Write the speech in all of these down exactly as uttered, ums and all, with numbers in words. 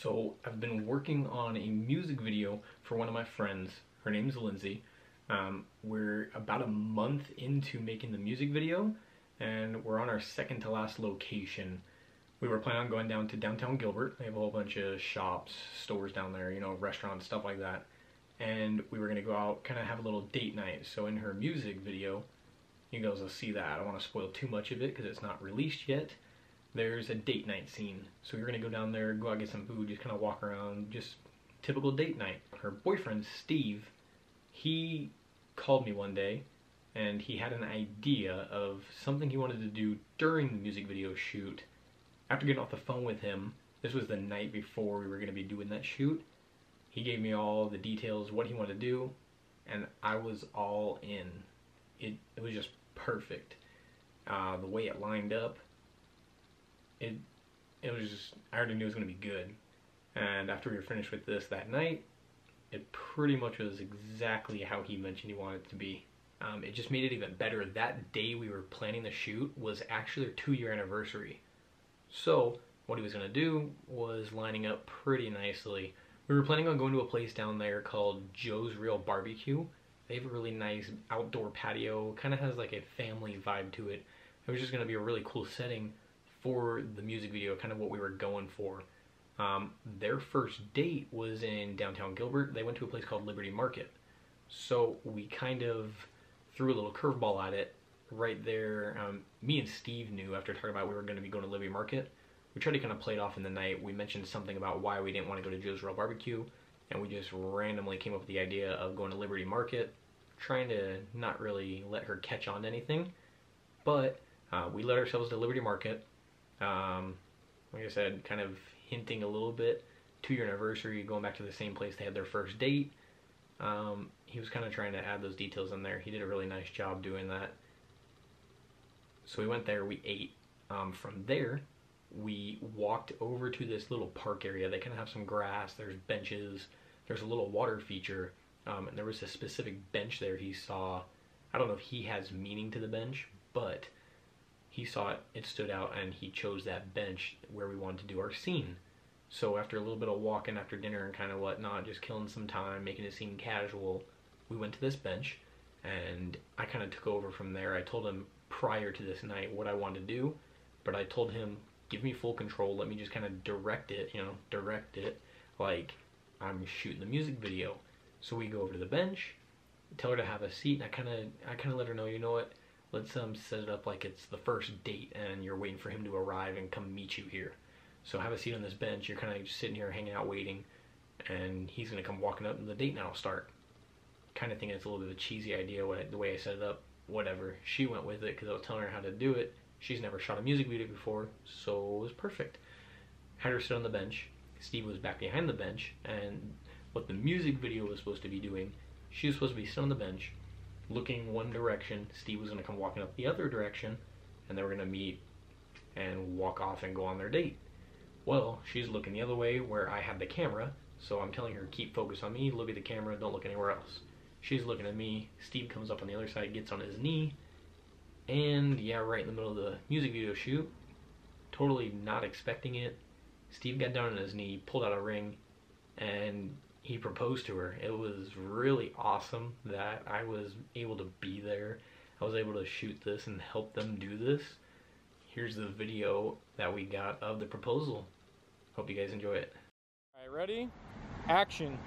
So I've been working on a music video for one of my friends. Her name's Lindsey. Um, we're about a month into making the music video, and we're on our second to last location. We were planning on going down to downtown Gilbert. They have a whole bunch of shops, stores down there, you know, restaurants, stuff like that. And we were gonna go out, kind of have a little date night. So in her music video, you guys will see that. I don't want to spoil too much of it because it's not released yet. There's a date night scene. So we were gonna go down there, go out get some food, just kind of walk around, just typical date night. Her boyfriend, Steve, he called me one day and he had an idea of something he wanted to do during the music video shoot. After getting off the phone with him, this was the night before we were gonna be doing that shoot, he gave me all the details, what he wanted to do, and I was all in. It, it was just perfect. Uh, the way it lined up, it it was just, I already knew it was gonna be good. And after we were finished with this that night, it pretty much was exactly how he mentioned he wanted it to be. Um, it just made it even better. That day we were planning the shoot was actually their two-year anniversary. So what he was gonna do was lining up pretty nicely. We were planning on going to a place down there called Joe's Real Barbecue. They have a really nice outdoor patio, kind of has like a family vibe to it. It was just gonna be a really cool setting for the music video, kind of what we were going for. Um, their first date was in downtown Gilbert. They went to a place called Liberty Market. So we kind of threw a little curveball at it right there. Um, me and Steve knew after talking about we were going to be going to Liberty Market. We tried to kind of play it off in the night. We mentioned something about why we didn't want to go to Joe's Real Barbecue, and we just randomly came up with the idea of going to Liberty Market, trying to not really let her catch on to anything. But uh, we led ourselves to Liberty Market. Um, like I said, kind of hinting a little bit, two-year anniversary, going back to the same place they had their first date. Um, he was kind of trying to add those details in there. He did a really nice job doing that. So we went there, we ate. Um, from there, we walked over to this little park area. They kind of have some grass, there's benches, there's a little water feature, um, and there was a specific bench there he saw. I don't know if he has meaning to the bench, but he saw it, it stood out, and he chose that bench where we wanted to do our scene. So after a little bit of walking after dinner and kind of whatnot, just killing some time, making it seem casual, we went to this bench, and I kind of took over from there. I told him prior to this night what I wanted to do, but I told him, give me full control, let me just kind of direct it, you know, direct it like I'm shooting the music video. So we go over to the bench, tell her to have a seat, and I kind of I kind of let her know, you know what, let's um, set it up like it's the first date and you're waiting for him to arrive and come meet you here. So have a seat on this bench, you're kind of just sitting here hanging out waiting, and he's going to come walking up and the date night will start. Kind of thinking it's a little bit of a cheesy idea, what, the way I set it up, whatever. She went with it because I was telling her how to do it. She's never shot a music video before, so it was perfect. Had her sit on the bench, Steve was back behind the bench, and what the music video was supposed to be doing, she was supposed to be sitting on the bench, looking one direction, Steve was going to come walking up the other direction, and they were going to meet and walk off and go on their date. Well, she's looking the other way where I had the camera, so I'm telling her, keep focus on me, look at the camera, don't look anywhere else. She's looking at me, Steve comes up on the other side, gets on his knee, and yeah, right in the middle of the music video shoot, totally not expecting it, Steve got down on his knee, pulled out a ring, and he proposed to her. It was really awesome that I was able to be there. I was able to shoot this and help them do this. Here's the video that we got of the proposal. Hope you guys enjoy it. All right, ready? Action.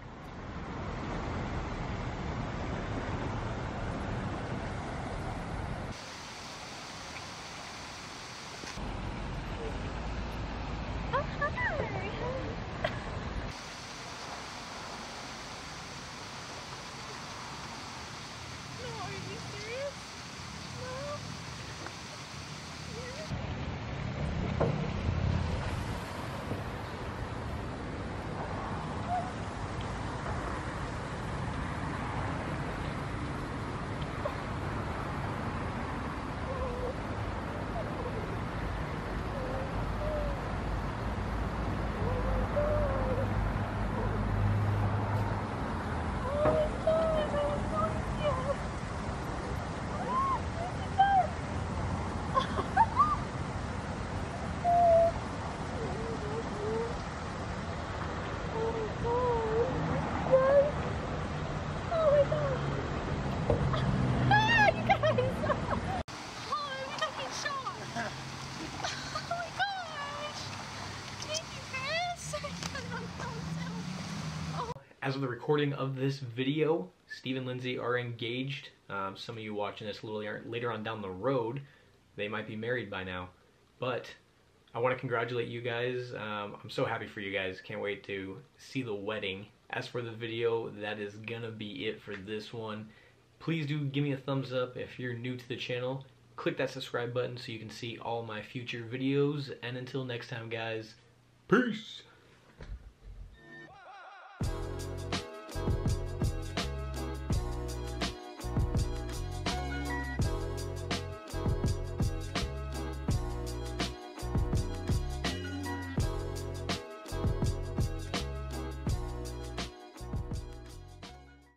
as of the recording of this video, Steve and Lindsey are engaged. Um, some of you watching this a little later on down the road, they might be married by now. But I want to congratulate you guys. Um, I'm so happy for you guys. Can't wait to see the wedding. As for the video, that is gonna be it for this one. Please do give me a thumbs up if you're new to the channel. Click that subscribe button so you can see all my future videos. And until next time, guys, peace!